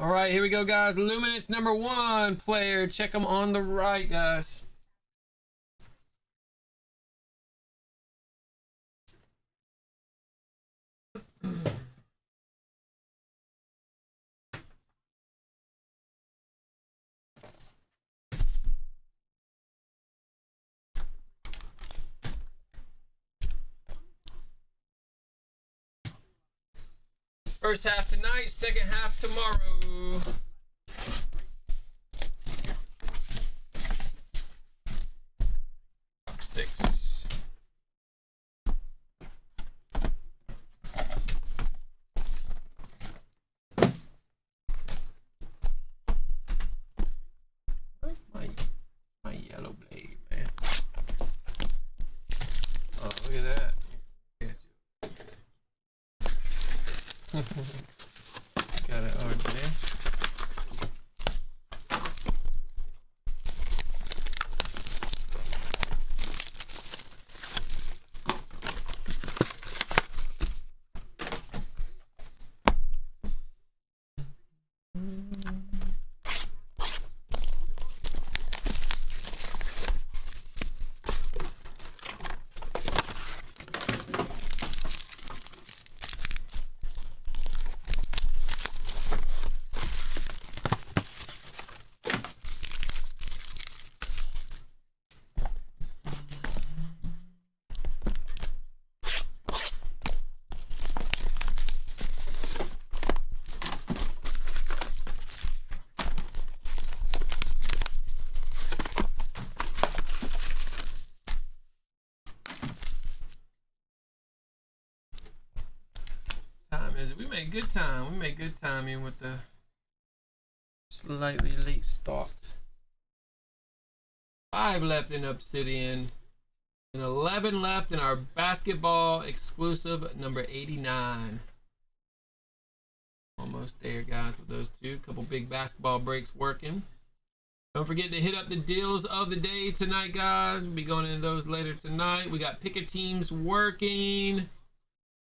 All right, here we go, guys. Luminance number one player. Check them on the right, guys. First half tonight, second half tomorrow. Top six. Where's my yellow blade, man? Oh, look at that. Got it over there. Good time. We made good time even with the slightly late start. 5 left in Obsidian and 11 left in our basketball exclusive number 89. Almost there, guys, with those two. Couple big basketball breaks working. Don't forget to hit up the deals of the day tonight, guys. We'll be going into those later tonight. We got pick a teams working.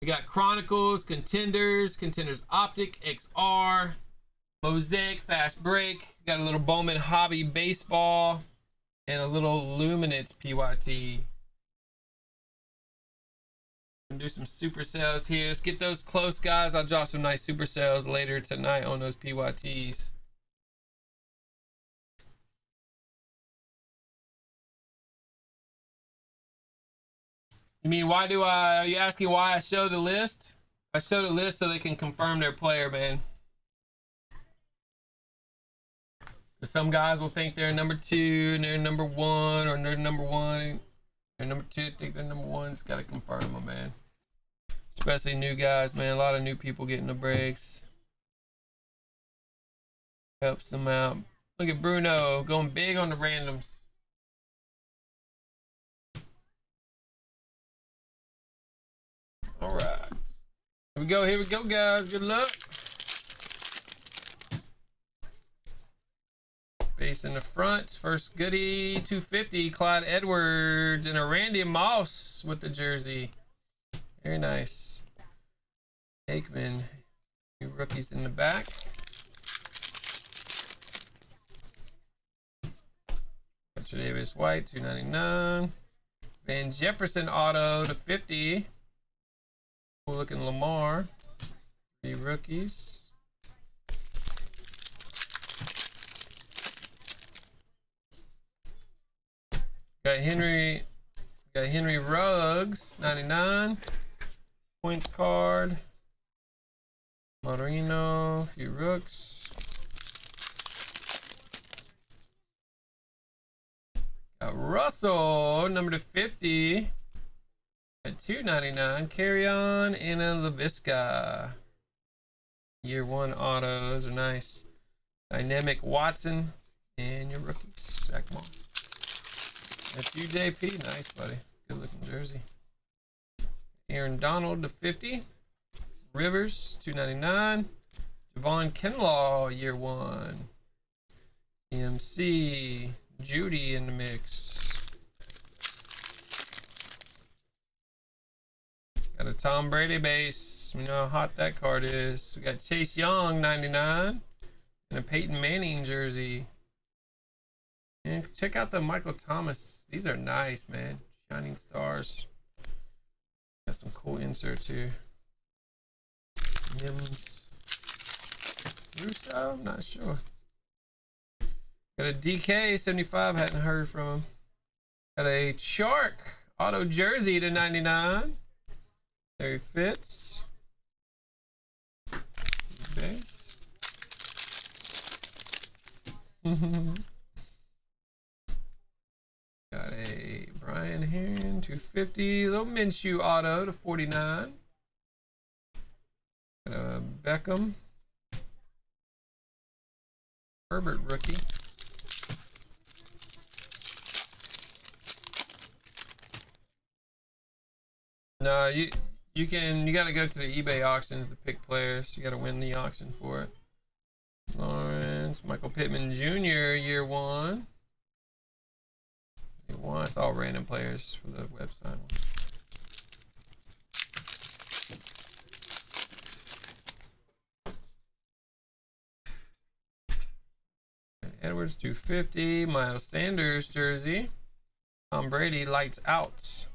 We got Chronicles, Contenders, Contenders Optic, XR, Mosaic, Fast Break. Got a little Bowman Hobby Baseball and a little Luminance PYT. Gonna do some Supercells here. Let's get those close, guys. I'll draw some nice Supercells later tonight on those PYTs. You mean, why do I, are you asking why I show the list? I show the list so they can confirm their player, man. Some guys will think they're number 2 and they're number 1, or they're number 1, they're number 2, think they're number 1. Just gotta confirm them, man. Especially new guys, man. A lot of new people getting the breaks. Helps them out. Look at Bruno going big on the randoms. All right, here we go, guys. Good luck. Base in the front, first goodie, 250, Clyde Edwards, and a Randy Moss with the jersey. Very nice. Aikman, new rookies in the back. Richard Davis White, 299. Van Jefferson auto to 50. Cool looking Lamar, the rookies. Got Henry Ruggs, 99 points card. Marino, a few rooks. Got Russell, number to 50. At 299, carry on, and a Laviska. Year 1 autos are nice. Dynamic Watson, and your rookie, Zach Moss. That's you, JP. Nice, buddy. Good looking jersey. Aaron Donald to 50. Rivers, 299. Javon Kenlaw, year 1. MC, Judy in the mix. Got a Tom Brady base. You know how hot that card is. We got Chase Young, 99. and a Peyton Manning jersey. And check out the Michael Thomas. These are nice, man. Shining Stars. Got some cool inserts here. Nims. Russo? I'm not sure. Got a DK 75. Hadn't heard from him. Got a Chark auto jersey /99. Larry Fitz. Base. Got a Brian Heron, 250. Little Minshew auto /49. Got a Beckham. Herbert rookie. No, you gotta go to the eBay auctions to pick players. You gotta win the auction for it. Lawrence, Michael Pittman Jr. year 1. It's all random players for the website. Edwards 250, Miles Sanders jersey. Tom Brady lights out.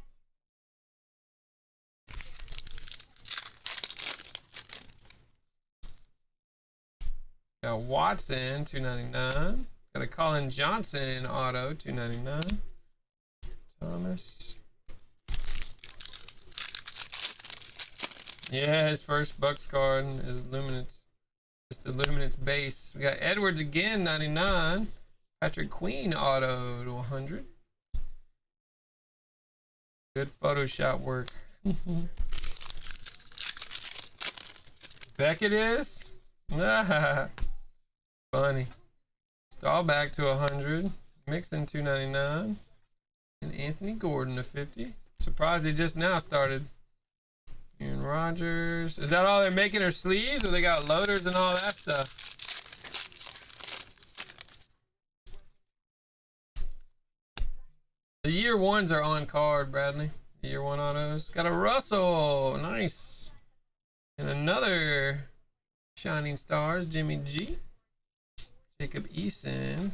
Got Watson 299. Got a Colin Johnson auto 299. Thomas. Yeah, his first Bucks card is Luminance. Just the Luminance base. We got Edwards again, 99. Patrick Queen auto /100. Good Photoshop work. Beckett is. Funny. Staubach /100. Mixon 299. And Anthony Gordon /50. Surprised they just now started. Aaron Rodgers. Is that all they're making are sleeves, or they got loaders and all that stuff? The year 1s are on card, Bradley. The year 1 autos. Got a Russell. Nice. And another Shining Stars, Jimmy G. Jacob Eason.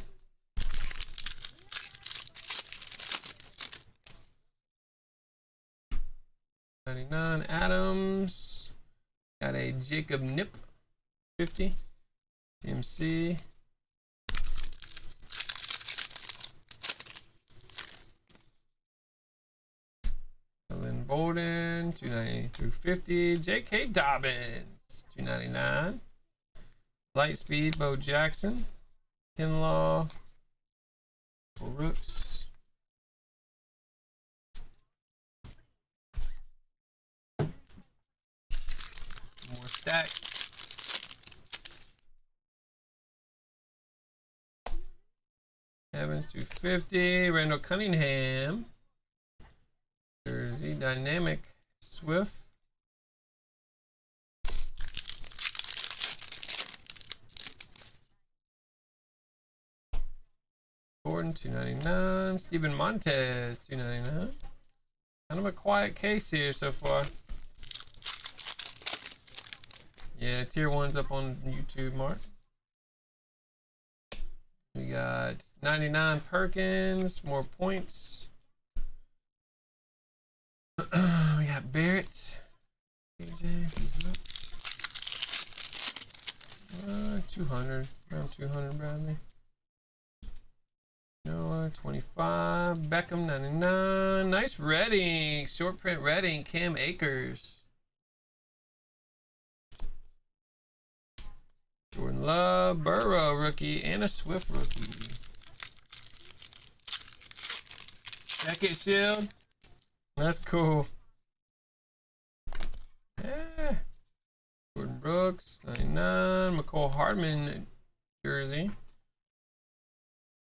/99 Adams. Got a Jacob Nip /50. TMC. Ellen Bolden 290 through 50. J.K. Dobbins 299. Lightspeed Bo Jackson. Kenlaw. Brooks. More stack. Evans 250. Randall Cunningham. Jersey Dynamic. Swift. Gordon 299. Steven Montez 299. Kind of a quiet case here so far. Yeah, tier 1's up on YouTube, Mark. We got 99 Perkins, more points. We got Barrett. AJ, 200, around 200, Bradley. Noah, 25, Beckham, 99. Nice Redding, short print Redding, Cam Akers. Jordan Love, Burrow rookie, and a Swift rookie. Beckett shield. That's cool. Yeah. Jordan Brooks, 99. McCole Hardman jersey.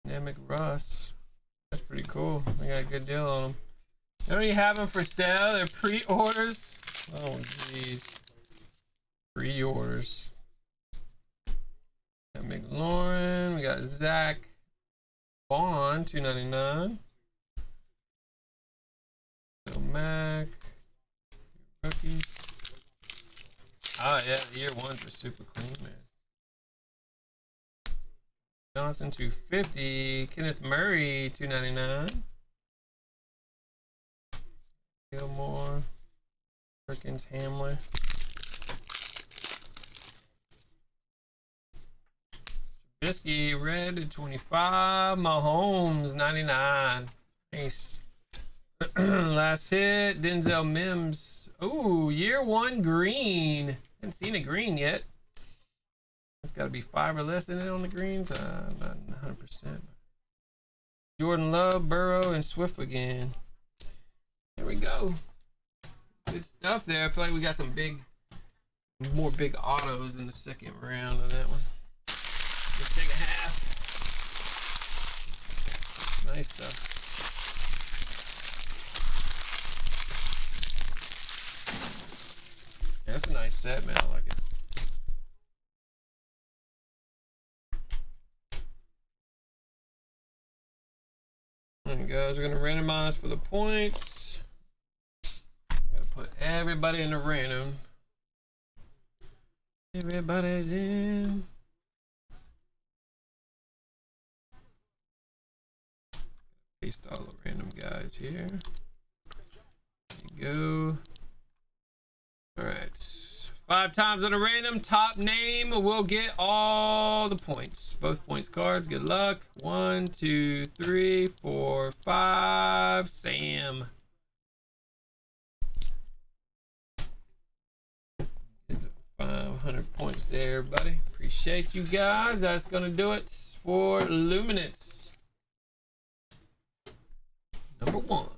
Dynamic Russ. That's pretty cool. I got a good deal on them. They don't even have them for sale. They're pre-orders. Oh, jeez. Pre-orders. McLaurin, we got Zach Bond, 299. So Mac, rookies. Ah, yeah, the year 1s are super clean, man. Johnson, 250. Kenneth Murray, 299. Gilmore. Perkins, Hamler. Trubisky, red, at 25. Mahomes, 99. Nice. Last hit, Denzel Mims. Ooh, year one green. Haven't seen a green yet. It's got to be 5 or less in it on the greens. I'm not 100%. Jordan Love, Burrow, and Swift again. There we go. Good stuff there. I feel like we got some more big autos in the second round of that one. Let's take a half. Nice stuff. That's a nice set, man. I like it. Alright, guys, we're gonna randomize for the points. Gotta put everybody in the random. Everybody's in. Paste all the random guys here. There you go. All right, 5 times on a random. Top name will get all the points, both points cards. Good luck. 1, 2, 3, 4, 5. Sam. Did 500 points there, buddy. Appreciate you guys. That's gonna do it for Luminance. Number 1.